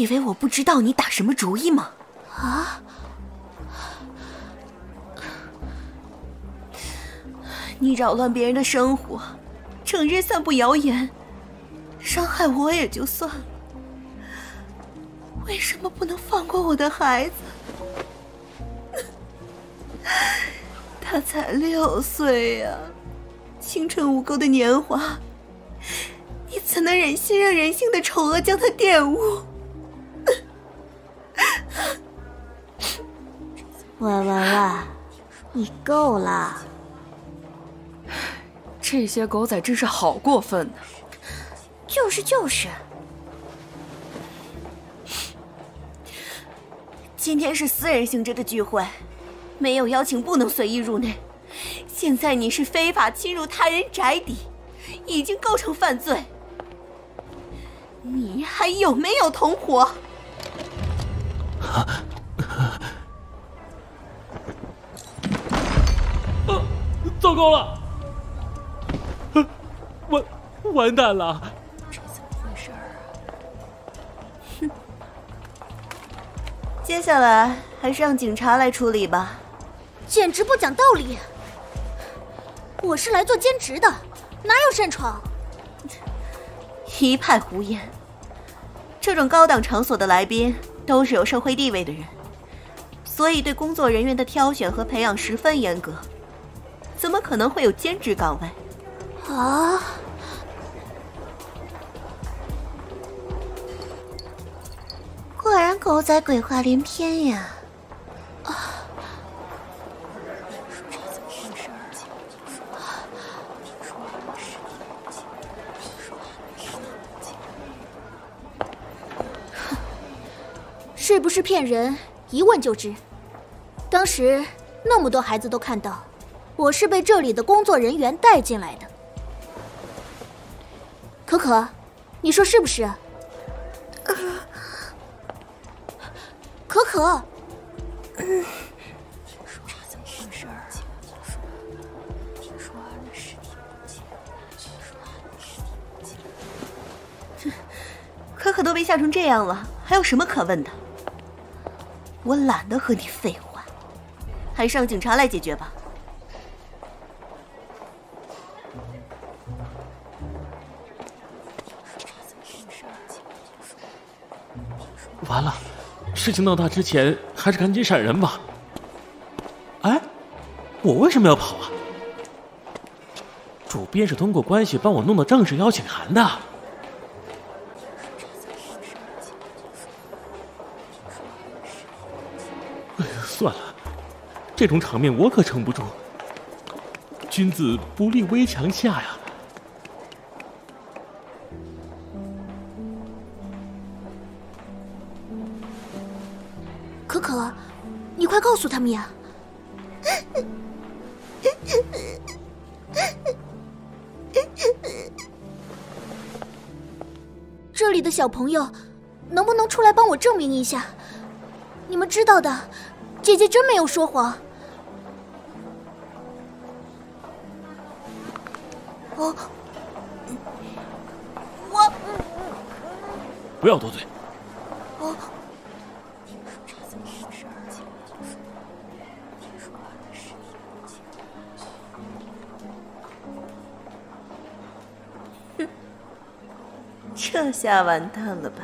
以为我不知道你打什么主意吗？啊！你扰乱别人的生活，整日散布谣言，伤害我也就算了，为什么不能放过我的孩子？ 他才6岁呀，青春无垢的年华，你怎能忍心让人性的丑恶将他玷污？喂，你够了！这些狗仔真是好过分啊！就是，今天是私人性质的聚会。 没有邀请不能随意入内。现在你是非法侵入他人宅邸，已经构成犯罪。你还有没有同伙？糟糕了！完蛋了！这怎么回事啊？哼！接下来还是让警察来处理吧。 简直不讲道理！我是来做兼职的，哪有擅闯？一派胡言！这种高档场所的来宾都是有社会地位的人，所以对工作人员的挑选和培养十分严格，怎么可能会有兼职岗位？啊！果然狗仔鬼话连篇呀！啊！ 是不是骗人？一问就知。当时那么多孩子都看到，我是被这里的工作人员带进来的。可，你说是不是？可，怎么回事？可都被吓成这样了，还有什么可问的？ 我懒得和你废话，还是让警察来解决吧。完了，事情闹大之前，还是赶紧闪人吧。哎，我为什么要跑啊？主编是通过关系帮我弄到正式邀请函的。 算了，这种场面我可撑不住。君子不立危墙下呀。可，你快告诉他们呀！这里的小朋友，能不能出来帮我证明一下？你们知道的。 姐姐真没有说谎。我不要多嘴。这下完蛋了吧？